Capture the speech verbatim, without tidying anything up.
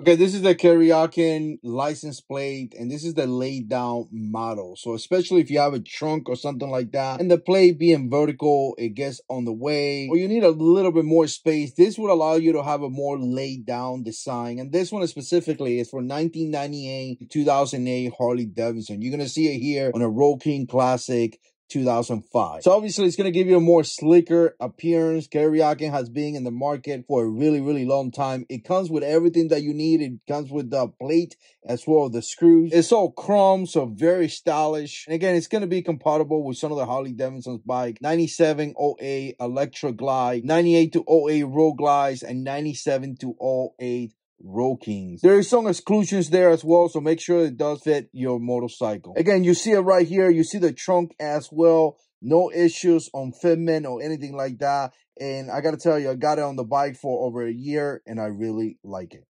Okay, this is the Kuryakyn license plate, and this is the laid down model. So especially if you have a trunk or something like that, and the plate being vertical, it gets on the way, or you need a little bit more space, this would allow you to have a more laid down design. And this one specifically is for nineteen ninety-eight to two thousand eight Harley-Davidson. You're going to see it here on a Road King Classic two thousand five. So obviously it's going to give you a more slicker appearance. Kuryakyn has been in the market for a really, really long time. It comes with everything that you need. It comes with the plate as well as the screws. It's all chrome, so very stylish. And again, it's going to be compatible with some of the Harley-Davidson's bike. ninety-seven oh eight Electra Glide, ninety-eight to oh eight Road Glides, and ninety-seven to oh eight Road Kings. There is some exclusions there as well, so make sure it does fit your motorcycle. Again, you see it right here. You see the trunk as well. No issues on fitment or anything like that. And I gotta tell you, I got it on the bike for over a year and I really like it.